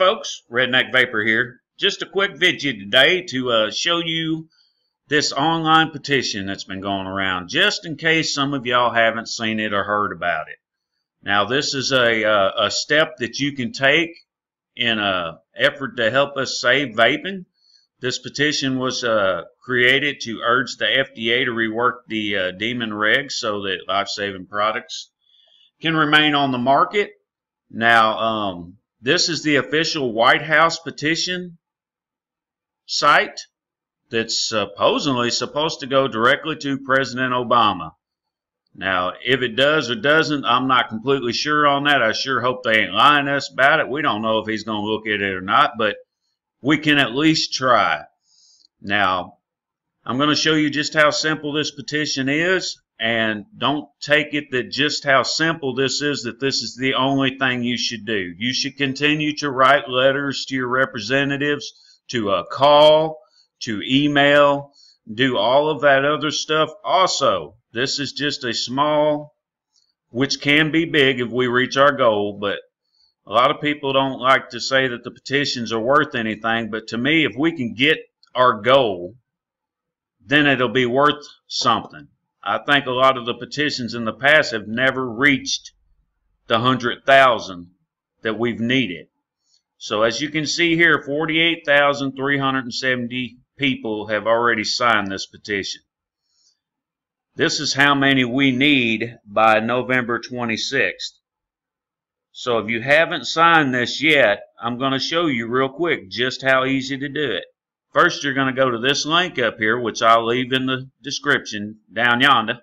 folks, Redneck Vapor here. Just a quick video today to show you this online petition that's been going around, just in case some of y'all haven't seen it or heard about it. Now, this is a step that you can take in an effort to help us save vaping. This petition was created to urge the FDA to rework the DEMA regs so that life-saving products can remain on the market. Now, this is the official White House petition site that's supposedly supposed to go directly to President Obama. Now, if it does or doesn't, I'm not completely sure on that. I sure hope they ain't lying to us about it. We don't know if he's going to look at it or not, but we can at least try. Now, I'm going to show you just how simple this petition is. And don't take it that just how simple this is, that this is the only thing you should do. You should continue to write letters to your representatives, to call, to email, do all of that other stuff. Also, this is just a small, which can be big if we reach our goal, but a lot of people don't like to say that the petitions are worth anything. But to me, if we can get our goal, then it'll be worth something. I think a lot of the petitions in the past have never reached the 100,000 that we've needed. So as you can see here, 48,370 people have already signed this petition. This is how many we need by November 26th. So if you haven't signed this yet, I'm going to show you real quick just how easy to do it. First, you're going to go to this link up here, which I'll leave in the description down yonder.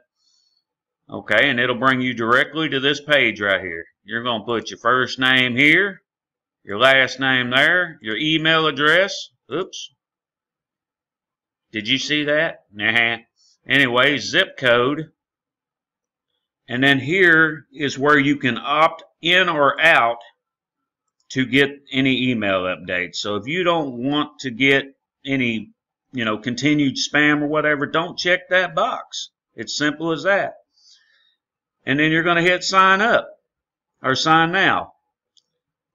Okay, and it'll bring you directly to this page right here. You're going to put your first name here, your last name there, your email address. Oops. Did you see that? Nah. Anyway, zip code. And then here is where you can opt in or out to get any email updates. So if you don't want to get any, you know, continued spam or whatever, don't check that box. It's simple as that. And then you're going to hit sign up or sign now.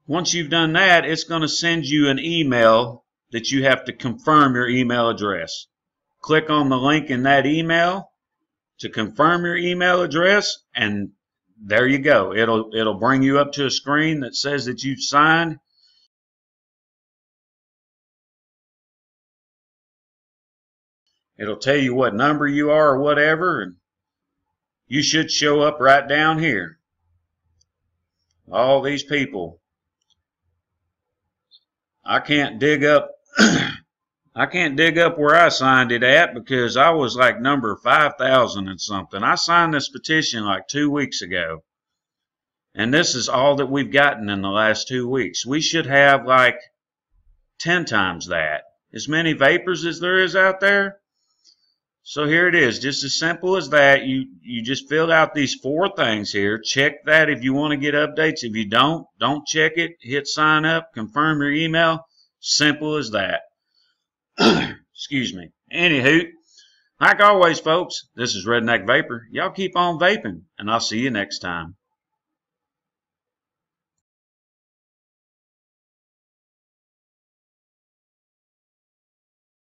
Once you've done that, it's going to send you an email that you have to confirm your email address. Click on the link in that email to confirm your email address, and there you go. It'll bring you up to a screen that says that you've signed. It'll tell you what number you are or whatever, and you should show up right down here. All these people. I can't dig up where I signed it at, because I was like number 5,000 and something. I signed this petition like 2 weeks ago, and this is all that we've gotten in the last 2 weeks. We should have like 10 times that. As many vapors as there is out there. So here it is, just as simple as that. You just filled out these 4 things here. Check that if you want to get updates. If you don't check it. Hit sign up, confirm your email. Simple as that. Excuse me. Anywho, like always, folks, this is Redneck Vapor. Y'all keep on vaping, and I'll see you next time.